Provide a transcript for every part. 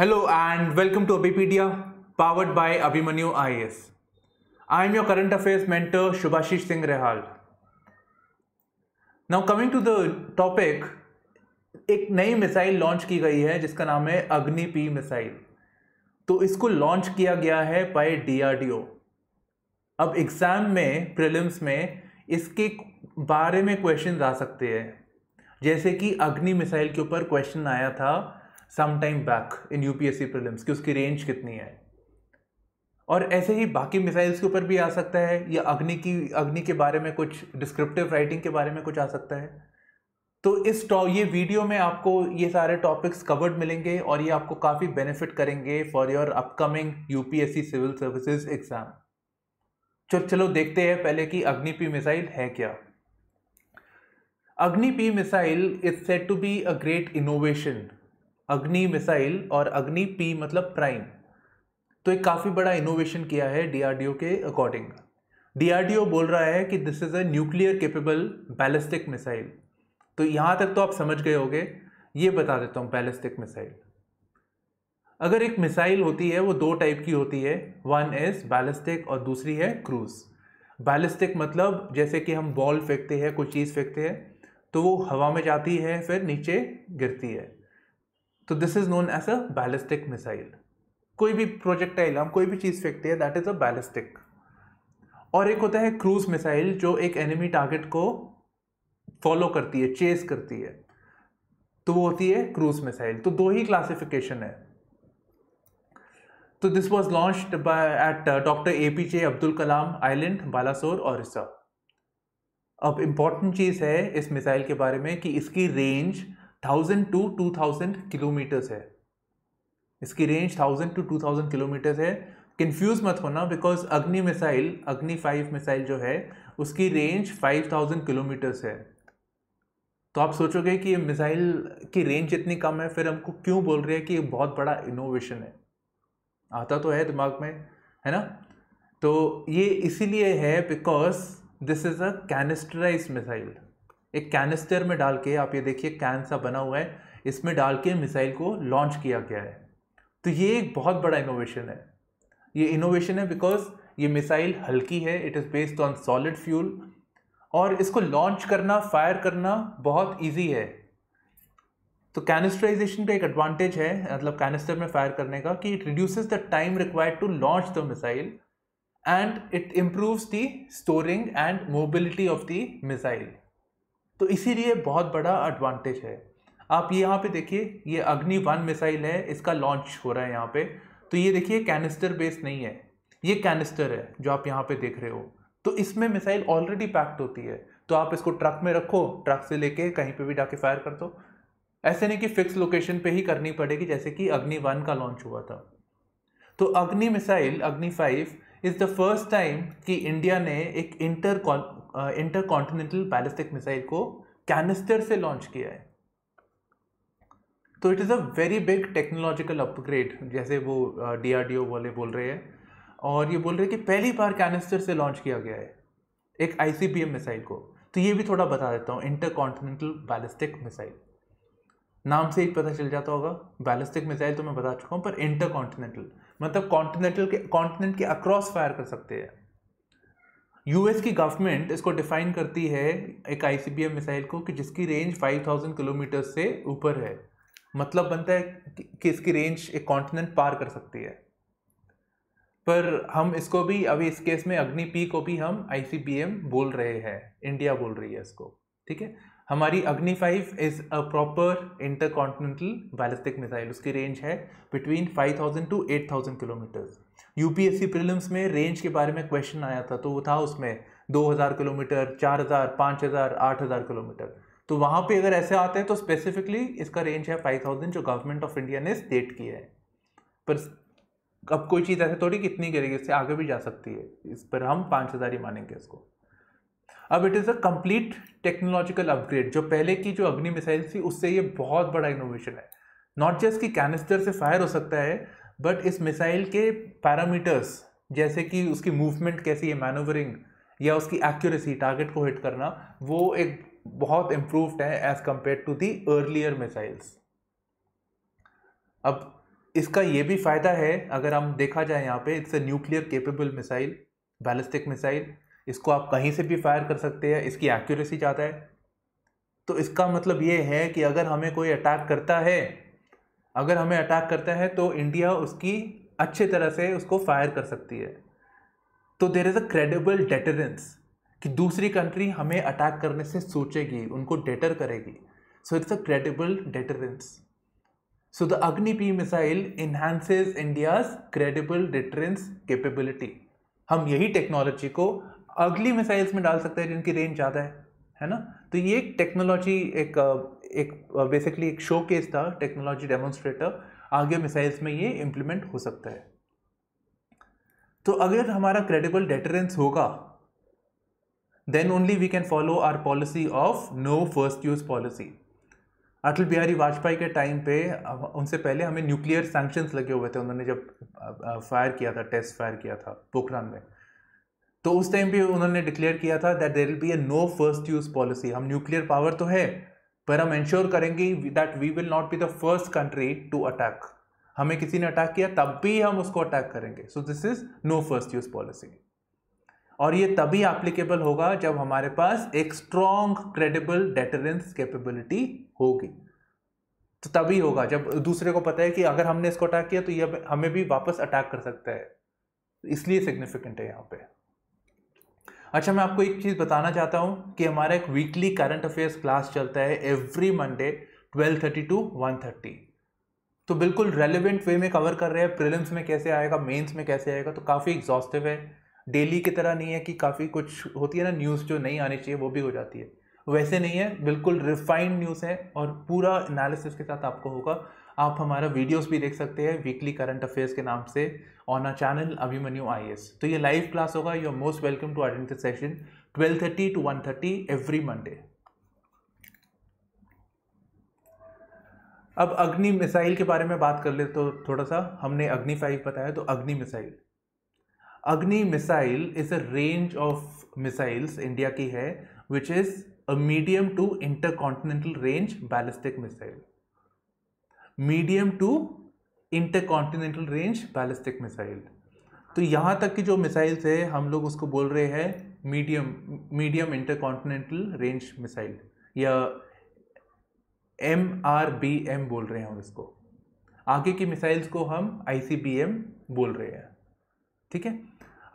Hello and welcome to Abhipedia, powered by ABHIMANU IAS. I am your current affairs mentor Subhashish Singh Rehal. Now coming to the topic, एक नई missile launch की गई है जिसका नाम है Agni P missile. तो इसको लॉन्च किया गया है बाय DRDO। अब एग्जाम में प्रीलिम्स में इसके बारे में क्वेश्चन आ सकते हैं, जैसे कि अग्नि मिसाइल के ऊपर क्वेश्चन आया था some time back in UPSC prelims कि उसकी रेंज कितनी है, और ऐसे ही बाकी मिसाइल्स के ऊपर भी आ सकता है, या अग्नि के बारे में कुछ डिस्क्रिप्टिव राइटिंग के बारे में कुछ आ सकता है। तो ये वीडियो में आपको ये सारे टॉपिक्स कवर्ड मिलेंगे और ये आपको काफ़ी बेनिफिट करेंगे for your upcoming UPSC civil services exam. चलो देखते हैं पहले कि अग्नि-P मिसाइल है क्या। Agni P missile is said to be a great innovation. Agni missile और अग्नि-P मतलब प्राइम, तो एक काफ़ी बड़ा इनोवेशन किया है डीआरडीओ के अकॉर्डिंग। डीआरडीओ बोल रहा है कि this is a nuclear capable ballistic missile. तो यहाँ तक तो आप समझ गए होंगे, ये बता देता हूँ बैलिस्टिक मिसाइल। अगर एक मिसाइल होती है वो दो टाइप की होती है, वन इज़ बैलिस्टिक और दूसरी है क्रूज। बैलिस्टिक मतलब जैसे कि हम बॉल फेंकते हैं, कोई चीज़ फेंकते हैं तो वो हवा में जाती है फिर नीचे गिरती है, तो this is known as a ballistic missile. कोई भी प्रोजेक्टाइल हम कोई भी चीज़ फेंकते हैं, दैट इज़ अ बैलिस्टिक। और एक होता है क्रूज मिसाइल, जो एक एनिमी टारगेट को फॉलो करती है, चेस करती है, तो वो होती है क्रूज मिसाइल। तो दो ही क्लासिफिकेशन है। तो this was launched by at doctor A.P.J. Abdul Kalam island, Balasore, Odisha. अब इम्पॉर्टेंट चीज़ है इस मिसाइल के बारे में कि इसकी रेंज 1000 to 2000 किलोमीटर्स है। इसकी रेंज 1000 to 2000 किलोमीटर्स है। कंफ्यूज मत होना, बिकॉज अग्नि मिसाइल, अग्नि-5 मिसाइल जो है उसकी रेंज 5000 किलोमीटर्स है। तो आप सोचोगे कि ये मिसाइल की रेंज इतनी कम है, फिर हमको क्यों बोल रहे हैं कि ये बहुत बड़ा इनोवेशन है। आता तो है दिमाग में, है ना। तो ये इसीलिए है because this is a canisterised missile. एक कैनिस्टर में डाल के, आप ये देखिए कैन सा बना हुआ है, इसमें डाल के मिसाइल को लॉन्च किया गया है। तो ये एक बहुत बड़ा इनोवेशन है। ये इनोवेशन है बिकॉज ये मिसाइल हल्की है, it is based on solid fuel, और इसको लॉन्च करना, फायर करना बहुत इजी है। तो कैनिस्टराइजेशन का एक एडवांटेज है, मतलब कैनिस्टर में फायर करने का, कि it reduces the time required to launch the missile and it improves the storing and mobility of the missile. तो इसीलिए बहुत बड़ा एडवांटेज है। आप ये यहाँ पे देखिए, ये अग्नि-1 मिसाइल है, इसका लॉन्च हो रहा है यहाँ पे। तो ये देखिए कैनिस्टर बेस्ड नहीं है, ये कैनिस्टर है जो आप यहाँ पे देख रहे हो। तो इसमें मिसाइल ऑलरेडी पैक्ड होती है, तो आप इसको ट्रक में रखो, ट्रक से लेके कहीं पे भी जाके फायर कर दो। ऐसे नहीं कि फिक्स लोकेशन पे ही करनी पड़ेगी, जैसे कि अग्नि-1 का लॉन्च हुआ था। तो Agni missile, Agni five is the first time कि इंडिया ने एक इंटरकॉन्टिनेंटल बैलिस्टिक मिसाइल को कैनिस्टर से लॉन्च किया है। तो it is a very big technological upgrade, जैसे वो डीआरडीओ वाले बोल रहे हैं, और ये बोल रहे हैं कि पहली बार कैनिस्टर से लॉन्च किया गया है एक ICBM मिसाइल को। तो ये भी थोड़ा बता देता हूँ, इंटरकॉन्टिनेंटल बैलिस्टिक मिसाइल, नाम से ही पता चल जाता होगा। बैलिस्टिक मिसाइल तो मैं बता चुका हूँ, पर इंटरकॉन्टिनेंटल मतलब कॉन्टिनेंट के अक्रॉस फायर कर सकते हैं। यूएस की गवर्नमेंट इसको डिफाइन करती है एक ICBM मिसाइल को कि जिसकी रेंज 5000 किलोमीटर से ऊपर है, मतलब बनता है कि इसकी रेंज एक कॉन्टिनेंट पार कर सकती है। पर हम इसको भी अभी इस केस में अग्नि-P को भी हम ICBM बोल रहे हैं, इंडिया बोल रही है इसको, ठीक है। हमारी Agni five is a proper intercontinental ballistic missile, उसकी रेंज है between 5000 to 8000 kilometres. UPSC prelims में रेंज के बारे में क्वेश्चन आया था, तो वो था उसमें 2000 किलोमीटर, 4000, 5000, 8000 किलोमीटर। तो वहाँ पे अगर ऐसे आते हैं तो स्पेसिफिकली इसका रेंज है 5000, जो गवर्नमेंट ऑफ इंडिया ने स्टेट किया है। पर अब कोई चीज़ ऐसे थोड़ी कितनी करेगी, इससे आगे भी जा सकती है, इस पर हम 5000 ही मानेंगे इसको। अब it is a complete technological upgrade. जो पहले की जो अग्नि मिसाइल थी उससे ये बहुत बड़ा इनोवेशन है। नॉट जस्ट कि कैनिस्टर से फायर हो सकता है, बट इस मिसाइल के पैरामीटर्स, जैसे कि उसकी मूवमेंट कैसी है, मैनूवरिंग, या उसकी एक्यूरेसी, टारगेट को हिट करना, वो एक बहुत इम्प्रूव्ड है as compare to the earlier missiles. अब इसका ये भी फ़ायदा है, अगर हम देखा जाए यहाँ पे, it's a nuclear capable missile, ballistic missile, इसको आप कहीं से भी फायर कर सकते हैं, इसकी एक्यूरेसी ज़्यादा है। तो इसका मतलब ये है कि अगर हमें कोई अटैक करता है, तो इंडिया उसकी अच्छे तरह से उसको फायर कर सकती है। तो there is a credible deterrence कि दूसरी कंट्री हमें अटैक करने से सोचेगी, उनको डेटर करेगी। So it's a credible deterrence. So the Agni P missile enhances India's credible deterrence capability. हम यही टेक्नोलॉजी को अगली मिसाइल्स में डाल सकते हैं जिनकी रेंज ज़्यादा है ना। तो ये एक टेक्नोलॉजी, एक बेसिकली एक शो केस था, टेक्नोलॉजी डेमोन्स्ट्रेटर। आगे मिसाइल्स में ये इम्प्लीमेंट हो सकता है। तो अगर हमारा क्रेडिबल डेटरेंस होगा, then only we can follow our policy of no first use policy. Atal Bihari Vajpayee के टाइम पे, उनसे पहले हमें न्यूक्लियर सैंक्शंस लगे हुए थे। उन्होंने जब फायर किया था, टेस्ट फायर किया था पोखरान में, तो उस टाइम भी उन्होंने डिक्लेयर किया था that there will be a no first use policy. हम न्यूक्लियर पावर तो है, पर हम इंश्योर करेंगे that we will not be the first country to attack. हमें किसी ने अटैक किया तब भी हम उसको अटैक करेंगे। So this is no first use policy. और ये तभी एप्लीकेबल होगा जब हमारे पास एक स्ट्रॉन्ग क्रेडिबल डेटरेंस कैपेबिलिटी होगी। तो तभी होगा जब दूसरे को पता है कि अगर हमने इसको अटैक किया तो ये हमें भी वापस अटैक कर सकता है, इसलिए सिग्निफिकेंट है यहाँ पे। अच्छा, मैं आपको एक चीज़ बताना चाहता हूँ कि हमारा एक वीकली करंट अफेयर्स क्लास चलता है एवरी मंडे 12:30 to 1:30। तो बिल्कुल रेलिवेंट वे में कवर कर रहे हैं, प्रीलिम्स में कैसे आएगा, मेंस में कैसे आएगा। तो काफ़ी एग्जॉस्टिव है, डेली की तरह नहीं है कि काफ़ी कुछ होती है ना न्यूज़ जो नहीं आनी चाहिए वो भी हो जाती है, वैसे नहीं है, बिल्कुल रिफाइंड न्यूज़ है और पूरा एनालिसिस के साथ आपको होगा। आप हमारा वीडियोस भी देख सकते हैं वीकली करंट अफेयर्स के नाम से on our channel Abhimanyu IAS। तो ये लाइव क्लास होगा, you are most welcome to attend this session 12:30 to 1:30 every Monday. अब अग्नि मिसाइल के बारे में बात कर ले तो थोड़ा सा, हमने अग्नि-5 बताया, तो Agni missile. Agni missile is a range of missiles India की है which is a medium to intercontinental range ballistic missile. Medium to intercontinental range ballistic missile. तो यहाँ तक की जो मिसाइल्स है हम लोग उसको बोल रहे हैं मीडियम इंटरकॉन्टिनेंटल रेंज मिसाइल या MRBM बोल रहे हैं हम इसको। आगे की मिसाइल्स को हम ICBM बोल रहे हैं, ठीक है।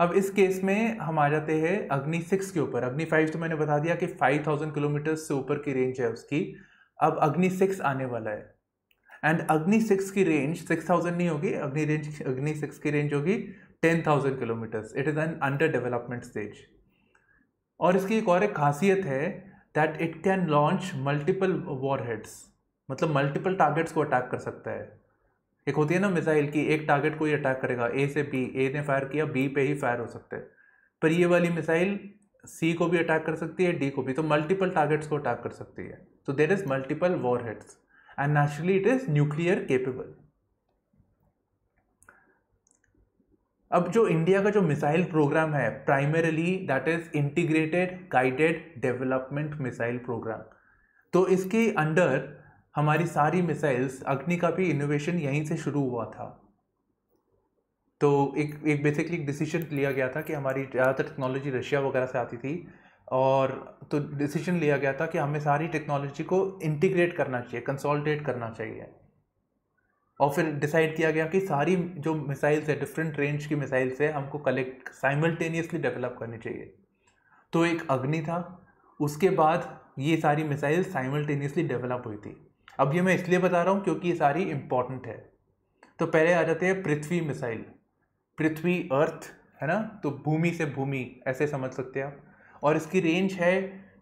अब इस केस में हम आ जाते हैं अग्नि-6 के ऊपर। अग्नि-5 तो मैंने बता दिया कि 5000 किलोमीटर से ऊपर की रेंज है उसकी। अब अग्नि-6 आने वाला है एंड अग्नि-6 की रेंज 6000 नहीं होगी, अग्नि-6 की रेंज होगी 10000 kilometres. It is an under development stage. और इसकी एक और एक खासियत है that it can launch multiple warheads, मतलब मल्टीपल टारगेट्स को अटैक कर सकता है। एक होती है ना मिसाइल की, एक टारगेट को ही अटैक करेगा, A से B, A ने फायर किया, B पे ही फायर हो सकता है, पर ये वाली मिसाइल C को भी अटैक कर सकती है, D को भी, तो मल्टीपल टारगेट्स को अटैक कर सकती है। तो there is multiple warheads and naturally it is nuclear capable। अब जो इंडिया का जो मिसाइल प्रोग्राम है primarily that is integrated guided development missile programme. तो इसके अंडर हमारी सारी मिसाइल्स, अग्नि का भी इनोवेशन यहीं से शुरू हुआ था। तो एक बेसिकली डिसीजन लिया गया था कि हमारी ज़्यादातर टेक्नोलॉजी रशिया वगैरह से आती थी, और तो डिसीजन लिया गया था कि हमें सारी टेक्नोलॉजी को इंटीग्रेट करना चाहिए, कंसोलिडेट करना चाहिए। और फिर डिसाइड किया गया कि सारी जो मिसाइल्स है, डिफरेंट रेंज की मिसाइल्स है, हमको कलेक्ट साइमल्टेनियसली डेवलप करनी चाहिए। तो एक अग्नि था, उसके बाद ये सारी मिसाइल साइमल्टेनियसली डेवलप हुई थी। अब ये मैं इसलिए बता रहा हूँ क्योंकि ये सारी इम्पॉर्टेंट है। तो पहले आ जाते हैं पृथ्वी मिसाइल। पृथ्वी अर्थ है ना, तो भूमि से भूमि ऐसे समझ सकते हैं आप। और इसकी रेंज है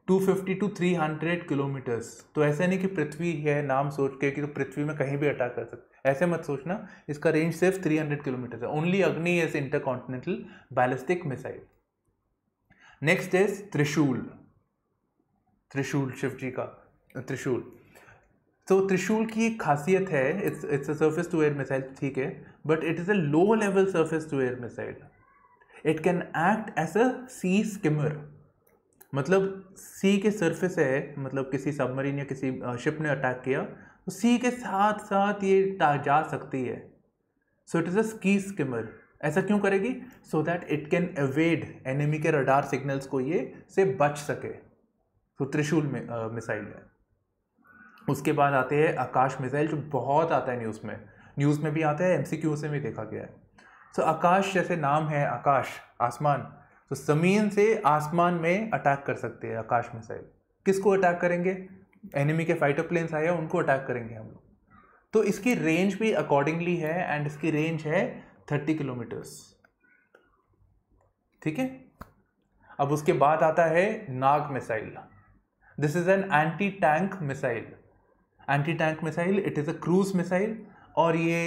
250 टू 300 किलोमीटर्स। तो ऐसा नहीं कि पृथ्वी है नाम सोच के कि तो पृथ्वी में कहीं भी अटैक कर सकते, ऐसे मत सोचना। इसका रेंज सिर्फ 300 किलोमीटर्स है। Only Agni is intercontinental ballistic missile. Next is Trishul. Trishul, Shiv जी का त्रिशूल। तो त्रिशूल की एक खासियत है, it's a surface to air missile, ठीक है, but it is a low level surface to air missile. It can act as a sea skimmer, मतलब सी के सरफेस है, मतलब किसी सबमरीन या किसी शिप ने अटैक किया तो सी के साथ साथ ये जा सकती है, so it is a ski skimmer. ऐसा क्यों करेगी? So that it can evade enemy के रडार सिग्नल्स को, ये से बच सके। तो त्रिशूल में मिसाइल है। उसके बाद आते हैं आकाश मिसाइल, जो बहुत आता है न्यूज़ में भी आता है, एमसीक्यू से भी देखा गया है। सो आकाश जैसे नाम है, आकाश आसमान, तो ज़मीन से आसमान में अटैक कर सकते हैं आकाश मिसाइल। किसको अटैक करेंगे? एनिमी के फाइटर प्लेन्स आए हैं उनको अटैक करेंगे हम लोग। तो इसकी रेंज भी अकॉर्डिंगली है, एंड इसकी रेंज है 30 किलोमीटर्स, ठीक है। अब उसके बाद आता है Nag missile. This is an anti tank missile, it is a cruise missile, और ये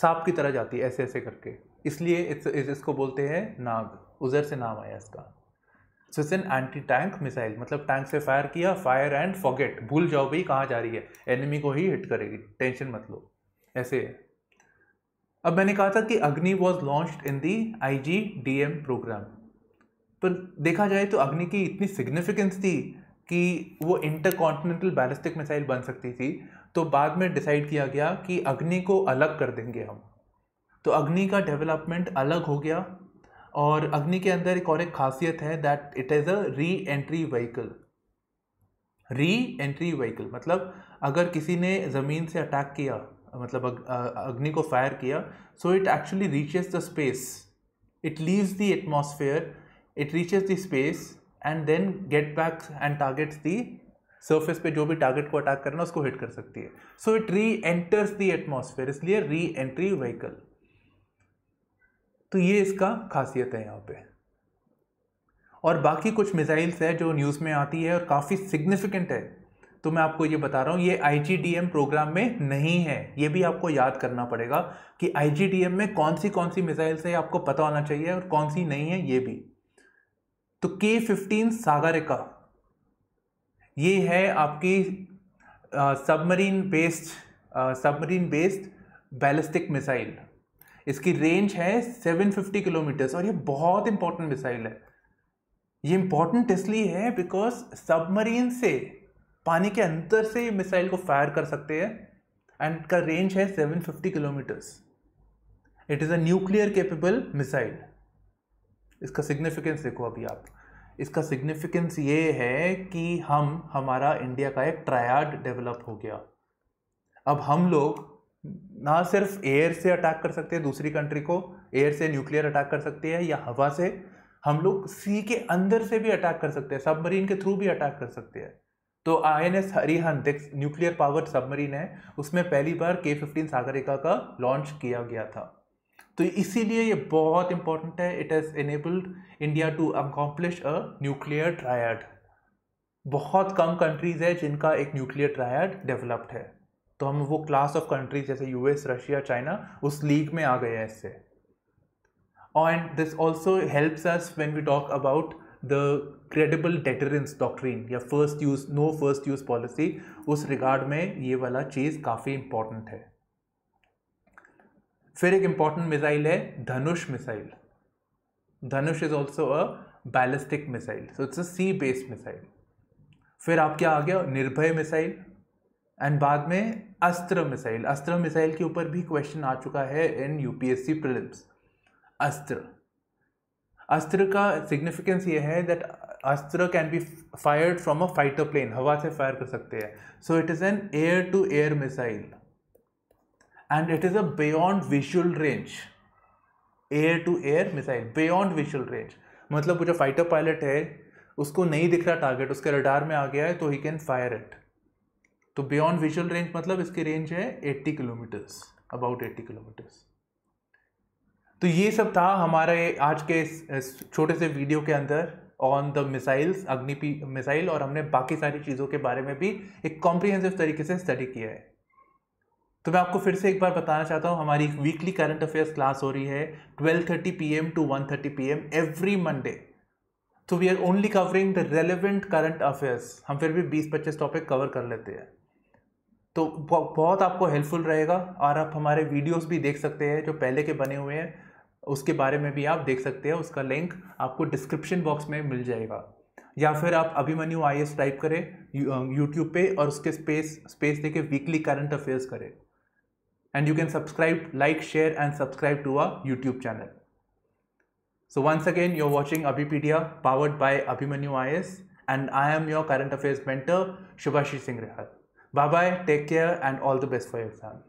सांप की तरह जाती है ऐसे ऐसे करके, इसलिए इसको बोलते हैं नाग, उधर से नाम आया इसका। So it's an anti tank missile, मतलब टैंक से फायर किया, फायर एंड फॉरगेट, भूल जाओ भाई कहाँ जा रही है, एनिमी को ही हिट करेगी, टेंशन मत लो, ऐसे है। अब मैंने कहा था कि Agni was launched in the IGDM programme, तो देखा जाए तो अग्नि की इतनी सिग्निफिकेंस थी कि वो इंटरकॉन्टिनेंटल बैलिस्टिक मिसाइल बन सकती थी। तो बाद में डिसाइड किया गया कि अग्नि को अलग कर देंगे हम, तो अग्नि का डेवलपमेंट अलग हो गया। और अग्नि के अंदर एक और एक खासियत है that it is a re entry vehicle, मतलब अगर किसी ने ज़मीन से अटैक किया, मतलब अग्नि को फायर किया, so it actually reaches the space, it leaves the atmosphere, it reaches the space and then get back and targets the surface पे, जो भी टारगेट को अटैक करना उसको हिट कर सकती है। So it re enters the atmosphere, इसलिए री एंट्री व्हीकल। तो ये इसका खासियत है यहाँ पे। और बाकी कुछ मिसाइल्स है जो न्यूज़ में आती है और काफ़ी सिग्निफिकेंट है, तो मैं आपको ये बता रहा हूँ, ये IGDM प्रोग्राम में नहीं है, ये भी आपको याद करना पड़ेगा कि IGDM में कौन सी मिसाइल्स है आपको पता होना चाहिए और कौन सी नहीं है ये भी। तो K-15 सागरिका, ये है आपकी सबमरीन बेस्ड बैलिस्टिक मिसाइल। इसकी रेंज है 750 किलोमीटर्स, और ये बहुत इंपॉर्टेंट मिसाइल है। ये इंपॉर्टेंट इसलिए है बिकॉज सबमरीन से, पानी के अंदर से ये मिसाइल को फायर कर सकते हैं, एंड का रेंज है 750 kilometres. It is a nuclear capable missile. इसका सिग्निफिकेंस देखो अभी आप, इसका सिग्निफिकेंस ये है कि हमारा इंडिया का एक ट्रायड डेवलप हो गया। अब हम लोग ना सिर्फ एयर से अटैक कर सकते हैं दूसरी कंट्री को, एयर से न्यूक्लियर अटैक कर सकते हैं या हवा से, हम लोग सी के अंदर से भी अटैक कर सकते हैं, सबमरीन के थ्रू भी अटैक कर सकते हैं। तो INS अरिहंत एक न्यूक्लियर पावर्ड सबमरीन है, उसमें पहली बार K-15 सागरिका का लॉन्च किया गया था। तो इसीलिए ये बहुत इंपॉर्टेंट है। It has enabled India to accomplish a nuclear triad. बहुत कम कंट्रीज़ है जिनका एक न्यूक्लियर ट्रायड डेवलप्ड है, तो हम वो क्लास ऑफ कंट्रीज जैसे US, रशिया, चाइना, उस लीग में आ गए हैं इससे। And this also helps us when we talk about the credible deterrence doctrine या नो फर्स्ट यूज पॉलिसी। उस रिगार्ड में ये वाला चीज़ काफ़ी इंपॉर्टेंट है। फिर एक इम्पॉर्टेंट मिसाइल है Dhanush missile. Dhanush is also a ballistic missile, so it's a sea based missile. फिर आप क्या आ गया, निर्भय मिसाइल, एंड बाद में अस्त्र मिसाइल। अस्त्र मिसाइल के ऊपर भी क्वेश्चन आ चुका है इन UPSC प्रीलिम्स। अस्त्र का सिग्निफिकेंस ये है that Astra can be fired from a fighter plane, हवा से फायर कर सकते हैं। So it is an air to air missile, and it is a beyond visual range, air to air missile, beyond visual range, मतलब वो जो fighter pilot है उसको नहीं दिख रहा टारगेट, उसके रडार में आ गया है तो ही कैन फायर इट। तो बियॉन्ड विजुअल रेंज मतलब इसकी रेंज है 80 किलोमीटर्स, अबाउट 80 किलोमीटर्स। तो ये सब था हमारे आज के इस छोटे से वीडियो के अंदर on the missiles, Agni P missile, और हमने बाकी सारी चीज़ों के बारे में भी एक कॉम्प्रिहेंसिव तरीके से स्टडी किया है। तो मैं आपको फिर से एक बार बताना चाहता हूँ, हमारी वीकली करंट अफेयर्स क्लास हो रही है 12:30 PM to 1:30 PM every Monday. तो we are only covering the relevant current affairs, हम फिर भी 20-25 टॉपिक कवर कर लेते हैं। तो बहुत आपको हेल्पफुल रहेगा, और आप हमारे वीडियोस भी देख सकते हैं जो पहले के बने हुए हैं, उसके बारे में भी आप देख सकते हैं, उसका लिंक आपको डिस्क्रिप्शन बॉक्स में मिल जाएगा। या फिर आप अभिमन्यु IAS टाइप करें यूट्यूब पे, और उसके स्पेस देके वीकली करंट अफेयर्स करें। and you can subscribe, like, share and subscribe to our YouTube channel. So once again, you're watching Abhipedia, powered by ABHIMANU IAS, and I am your current affairs mentor, Subhashish Singh Rehal. Bye bye, take care and all the best for your exam.